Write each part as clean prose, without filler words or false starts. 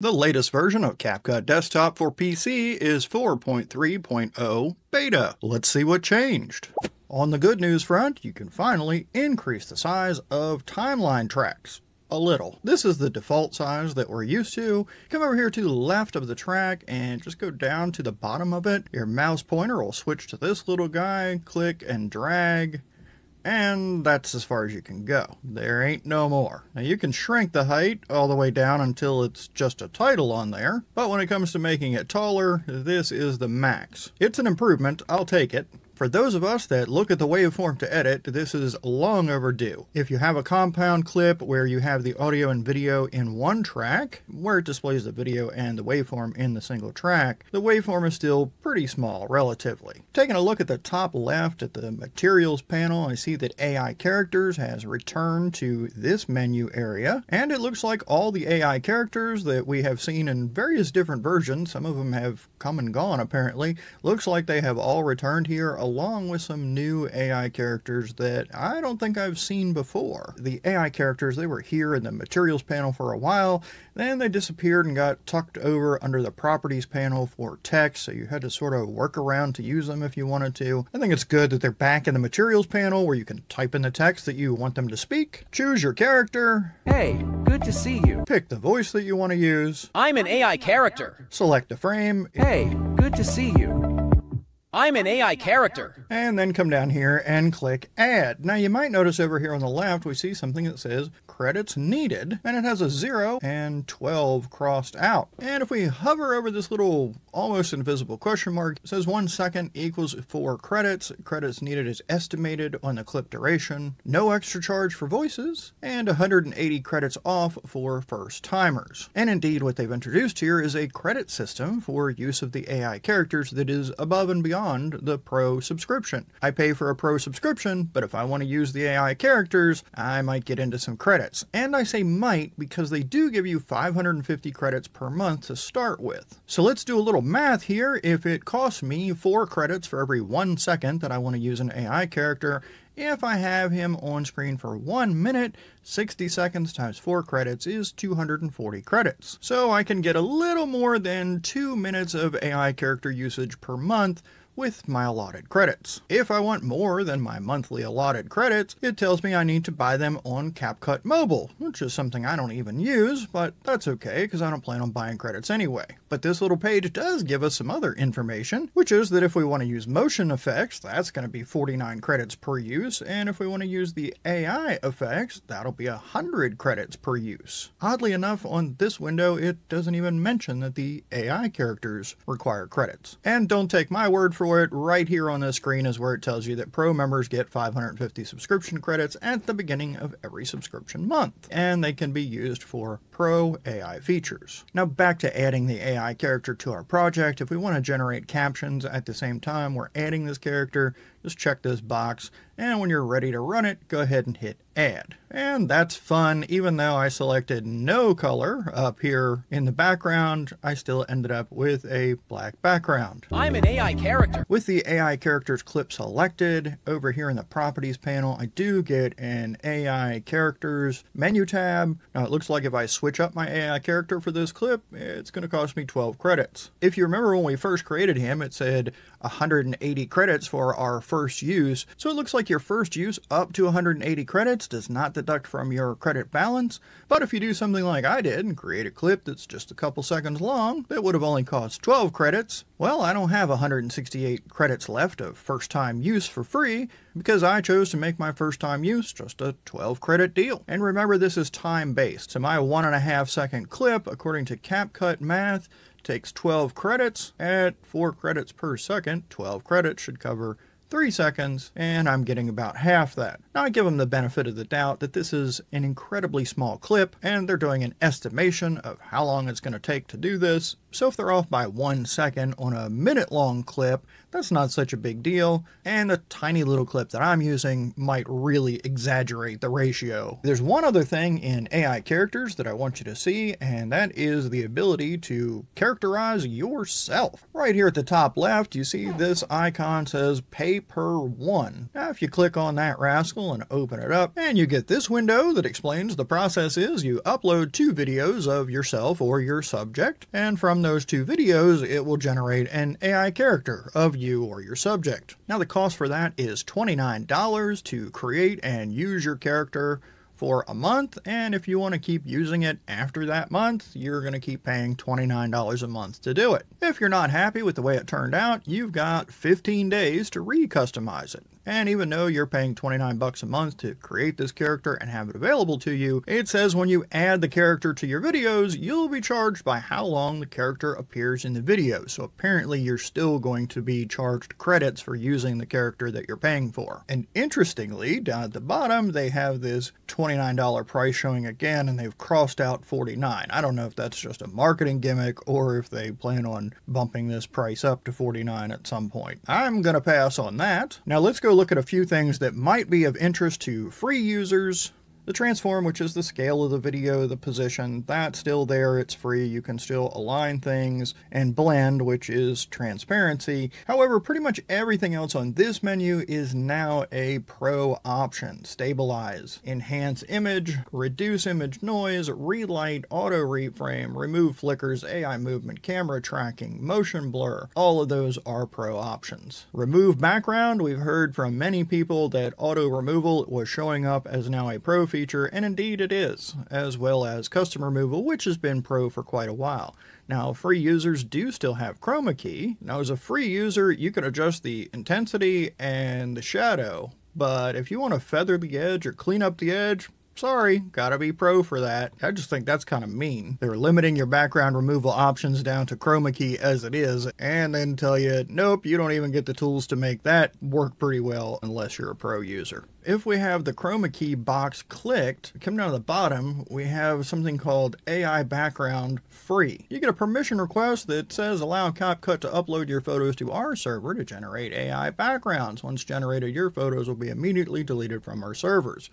The latest version of CapCut Desktop for PC is 4.3.0 beta. Let's see what changed. On the good news front, you can finally increase the size of timeline tracks a little. This is the default size that we're used to. Come over here to the left of the track and just go down to the bottom of it. Your mouse pointer will switch to this little guy, click and drag. And that's as far as you can go. There ain't no more. Now you can shrink the height all the way down until it's just a title on there. But when it comes to making it taller, this is the max. It's an improvement. I'll take it. For those of us that look at the waveform to edit, this is long overdue. If you have a compound clip where you have the audio and video in one track, where it displays the video and the waveform in the single track, the waveform is still pretty small, relatively. Taking a look at the top left at the materials panel, I see that AI characters has returned to this menu area, and it looks like all the AI characters that we have seen in various different versions, some of them have come and gone apparently, looks like they have all returned here, along with some new AI characters that I don't think I've seen before. The AI characters, they were here in the materials panel for a while, then they disappeared and got tucked over under the properties panel for text, so you had to sort of work around to use them if you wanted to. I think it's good that they're back in the materials panel where you can type in the text that you want them to speak, choose your character. Hey, good to see you. Pick the voice that you want to use. I'm an AI character. Select a frame. Hey, good to see you. I'm an AI character. And then come down here and click add. Now you might notice over here on the left, we see something that says credits needed, and it has a 0 and 12 crossed out. And if we hover over this little almost invisible question mark, it says 1 second equals 4 credits. Credits needed is estimated on the clip duration. No extra charge for voices, and 180 credits off for first timers. And indeed, what they've introduced here is a credit system for use of the AI characters that is above and beyond the pro subscription. I pay for a pro subscription, but if I want to use the AI characters, I might get into some credits. And I say might because they do give you 550 credits per month to start with. So let's do a little math here. If it costs me 4 credits for every 1 second that I want to use an AI character, if I have him on screen for 1 minute, 60 seconds times 4 credits is 240 credits. So I can get a little more than 2 minutes of AI character usage per month with my allotted credits. If I want more than my monthly allotted credits, it tells me I need to buy them on CapCut Mobile, which is something I don't even use, but that's okay because I don't plan on buying credits anyway. But this little page does give us some other information, which is that if we want to use motion effects, that's going to be 49 credits per use, and if we want to use the AI effects, that'll be 100 credits per use. Oddly enough, on this window, it doesn't even mention that the AI characters require credits. And don't take my word for it, right here on this screen is where it tells you that pro members get 550 subscription credits at the beginning of every subscription month, and they can be used for pro AI features. Now back to adding the AI character to our project. If we want to generate captions at the same time we're adding this character, just check this box, and when you're ready to run it, go ahead and hit add. And that's fun. Even though I selected no color up here in the background, I still ended up with a black background. I'm an AI character. With the AI characters clip selected, over here in the properties panel, I do get an AI characters menu tab. Now it looks like if I switch up my AI character for this clip, it's going to cost me 12 credits. If you remember when we first created him, it said 180 credits for our first use. So it looks like your first use up to 180 credits does not deduct from your credit balance. But if you do something like I did and create a clip that's just a couple seconds long, that would have only cost 12 credits. Well, I don't have 168 credits left of first time use for free because I chose to make my first time use just a 12 credit deal. And remember, this is time based. So my 1.5 second clip, according to CapCut math, takes 12 credits. At 4 credits per second, 12 credits should cover 3 seconds, and I'm getting about half that. Now I give them the benefit of the doubt that this is an incredibly small clip, and they're doing an estimation of how long it's going to take to do this. So if they're off by 1 second on a minute-long clip, that's not such a big deal, and a tiny little clip that I'm using might really exaggerate the ratio. There's one other thing in AI characters that I want you to see, and that is the ability to characterize yourself. Right here at the top left, you see this icon says pay per one. Now if you click on that rascal and open it up, and you get this window that explains the process is you upload 2 videos of yourself or your subject, and from those 2 videos, it will generate an AI character of you or your subject. Now the cost for that is $29 to create and use your character for a month, and if you want to keep using it after that month, you're going to keep paying $29 a month to do it. If you're not happy with the way it turned out, you've got 15 days to re-customize it. And even though you're paying 29 bucks a month to create this character and have it available to you, it says when you add the character to your videos, you'll be charged by how long the character appears in the video. So apparently you're still going to be charged credits for using the character that you're paying for. And interestingly, down at the bottom, they have this $29 price showing again, and they've crossed out $49. I don't know if that's just a marketing gimmick or if they plan on bumping this price up to $49 at some point. I'm going to pass on that. Now let's go look at a few things that might be of interest to free users. The transform, which is the scale of the video, the position, that's still there, it's free, you can still align things, and blend, which is transparency. However, pretty much everything else on this menu is now a pro option. Stabilize, enhance image, reduce image noise, relight, auto reframe, remove flickers, AI movement, camera tracking, motion blur, all of those are pro options. Remove background, we've heard from many people that auto removal was showing up as now a pro feature, and indeed it is, as well as custom removal, which has been pro for quite a while. Now, free users do still have Chroma Key. Now, as a free user, you can adjust the intensity and the shadow, but if you want to feather the edge or clean up the edge, sorry, gotta be pro for that. I just think that's kind of mean. They're limiting your background removal options down to Chroma Key as it is, and then tell you, nope, you don't even get the tools to make that work pretty well unless you're a pro user. If we have the Chroma Key box clicked, come down to the bottom, we have something called AI Background Free. You get a permission request that says allow CapCut to upload your photos to our server to generate AI backgrounds. Once generated, your photos will be immediately deleted from our servers.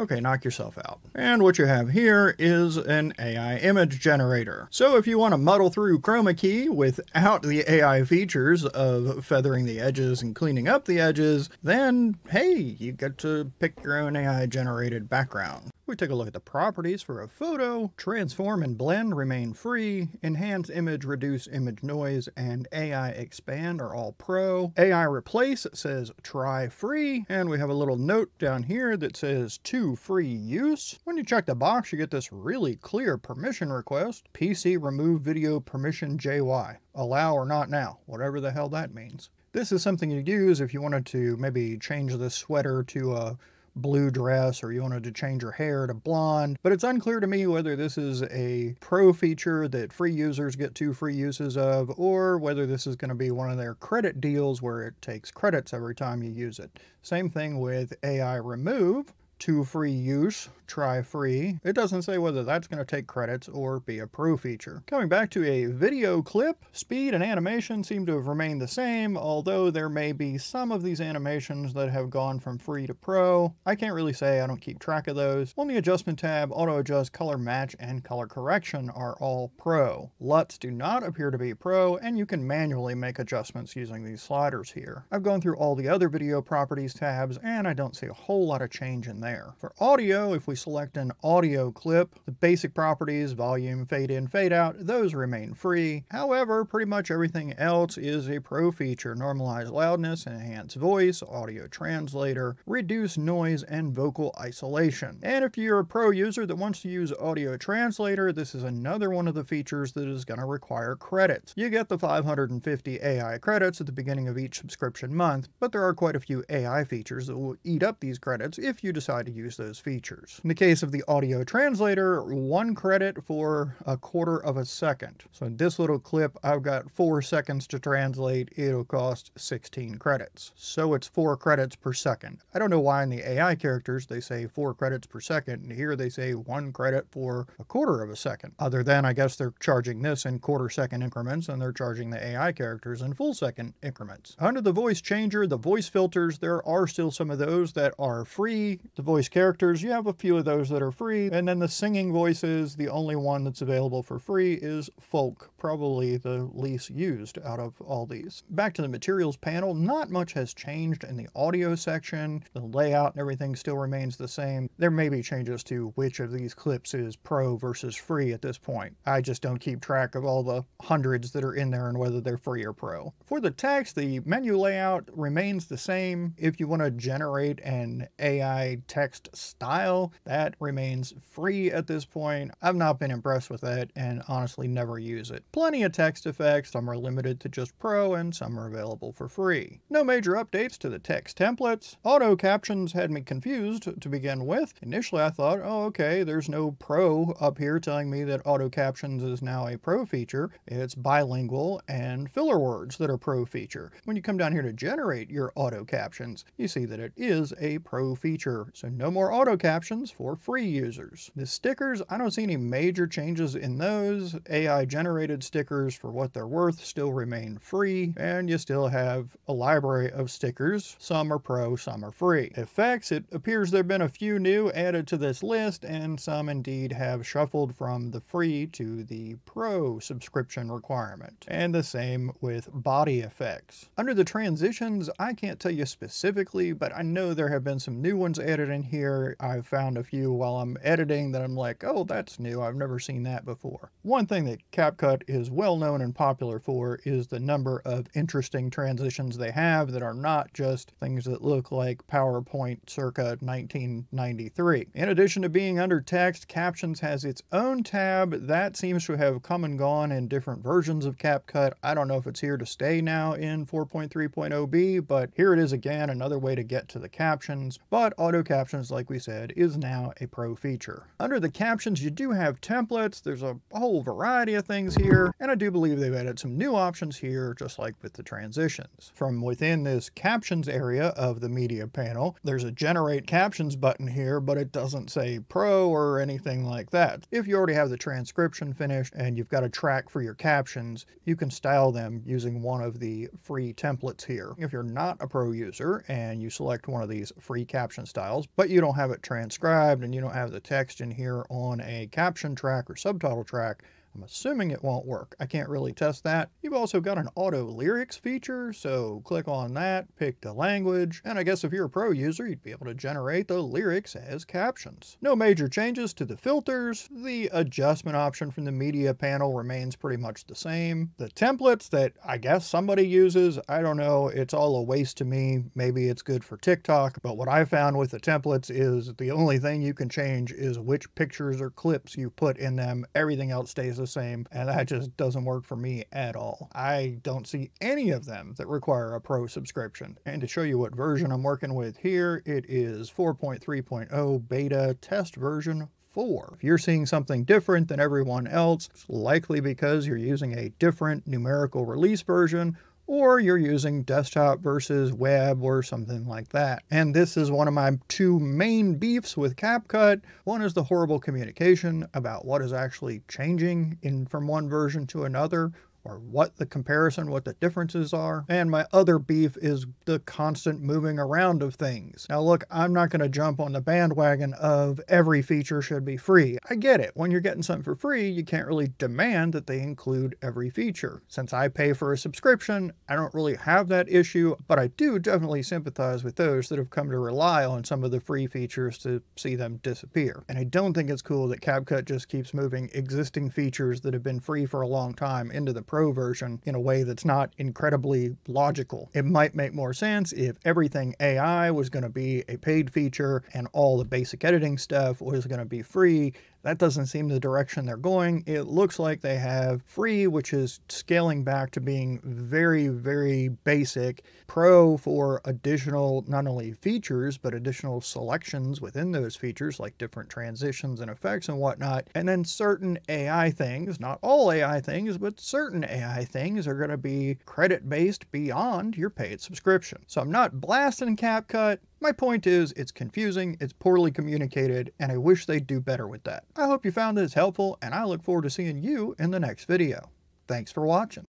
Okay, knock yourself out. And what you have here is an AI image generator. So if you want to muddle through Chroma Key without the AI features of feathering the edges and cleaning up the edges, then hey, you get to pick your own AI generated background. We take a look at the properties for a photo. Transform and blend remain free. Enhance image, reduce image noise, and AI expand are all pro. AI replace says try free. And we have a little note down here that says to free use. When you check the box, you get this really clear permission request. PC remove video permission JY. Allow or not now, whatever the hell that means. This is something you'd use if you wanted to maybe change the sweater to a blue dress, or you wanted to change your hair to blonde, but it's unclear to me whether this is a pro feature that free users get 2 free uses of, or whether this is going to be one of their credit deals where it takes credits every time you use it. Same thing with AI remove, 2 free use, try free. It doesn't say whether that's going to take credits or be a pro feature. Coming back to a video clip, speed and animation seem to have remained the same, although there may be some of these animations that have gone from free to pro. I can't really say, I don't keep track of those. On the adjustment tab, auto adjust, color match, and color correction are all pro. LUTs do not appear to be pro, and you can manually make adjustments using these sliders here. I've gone through all the other video properties tabs, and I don't see a whole lot of change in there. For audio, if we select an audio clip, the basic properties, volume, fade in, fade out, those remain free. However, pretty much everything else is a pro feature. Normalize loudness, enhance voice, audio translator, reduce noise, and vocal isolation. And if you're a pro user that wants to use audio translator, this is another one of the features that is going to require credits. You get the 550 AI credits at the beginning of each subscription month, but there are quite a few AI features that will eat up these credits if you decide to use those features. In the case of the audio translator, 1 credit for 1/4 of a second. So in this little clip, I've got 4 seconds to translate. It'll cost 16 credits. So it's 4 credits per second. I don't know why in the AI characters they say 4 credits per second, and here they say 1 credit for 1/4 of a second. Other than I guess they're charging this in 1/4 second increments, and they're charging the AI characters in full second increments. Under the voice changer, the voice filters, there are still some of those that are free. The voice characters, you have a few of those that are free. And then the singing voices, the only one that's available for free is folk, probably the least used out of all these. Back to the materials panel, not much has changed in the audio section. The layout and everything still remains the same. There may be changes to which of these clips is pro versus free at this point. I just don't keep track of all the hundreds that are in there and whether they're free or pro. For the text, the menu layout remains the same. If you want to generate an AI text style, that remains free at this point. I've not been impressed with that and honestly never use it. Plenty of text effects. Some are limited to just pro and some are available for free. No major updates to the text templates. Auto captions had me confused to begin with. Initially I thought, oh, okay, there's no pro up here telling me that auto captions is now a pro feature. It's bilingual and filler words that are pro feature. When you come down here to generate your auto captions, you see that it is a pro feature. So no more auto captions for free users. The stickers, I don't see any major changes in those. AI generated stickers, for what they're worth, still remain free, and you still have a library of stickers. Some are pro, some are free. Effects, it appears there have been a few new added to this list, and some indeed have shuffled from the free to the pro subscription requirement. And the same with body effects. Under the transitions, I can't tell you specifically, but I know there have been some new ones added in here. I've found a few while I'm editing that I'm like, oh, that's new. I've never seen that before. One thing that CapCut is well known and popular for is the number of interesting transitions they have that are not just things that look like PowerPoint circa 1993. In addition to being under text, captions has its own tab. That seems to have come and gone in different versions of CapCut. I don't know if it's here to stay now in 4.3.0b, but here it is again, another way to get to the captions. But auto captions, like we said, is now a pro feature. Under the captions, you do have templates. There's a whole variety of things here, and I do believe they've added some new options here, just like with the transitions. From within this captions area of the media panel, there's a generate captions button here, but it doesn't say pro or anything like that. If you already have the transcription finished and you've got a track for your captions, you can style them using one of the free templates here. If you're not a pro user and you select one of these free caption styles, but you don't have it transcribed and you don't have the text in here on a caption track or subtitle track, I'm assuming it won't work. I can't really test that. You've also got an auto lyrics feature, so click on that, pick the language, and I guess if you're a pro user, you'd be able to generate the lyrics as captions. No major changes to the filters. The adjustment option from the media panel remains pretty much the same. The templates that I guess somebody uses, I don't know, it's all a waste to me. Maybe it's good for TikTok, but what I found with the templates is the only thing you can change is which pictures or clips you put in them. Everything else stays the same, and that just doesn't work for me at all. I don't see any of them that require a pro subscription. And to show you what version I'm working with here, it is 4.3.0 beta test version 4. If you're seeing something different than everyone else, it's likely because you're using a different numerical release version, or you're using desktop versus web or something like that. And this is one of my two main beefs with CapCut. One is the horrible communication about what is actually changing from one version to another, or what the differences are. And my other beef is the constant moving around of things. Now look, I'm not gonna jump on the bandwagon of every feature should be free. I get it. When you're getting something for free, you can't really demand that they include every feature. Since I pay for a subscription, I don't really have that issue, but I do definitely sympathize with those that have come to rely on some of the free features to see them disappear. And I don't think it's cool that CapCut just keeps moving existing features that have been free for a long time into the pro version in a way that's not incredibly logical. It might make more sense if everything AI was going to be a paid feature and all the basic editing stuff was going to be free. That doesn't seem the direction they're going. It looks like they have free, which is scaling back to being very, very basic, pro for additional, not only features, but additional selections within those features, like different transitions and effects and whatnot. And then certain AI things, not all AI things, but certain AI things are going to be credit-based beyond your paid subscription. So I'm not blasting CapCut. My point is, it's confusing, it's poorly communicated, and I wish they'd do better with that. I hope you found this helpful, and I look forward to seeing you in the next video. Thanks for watching.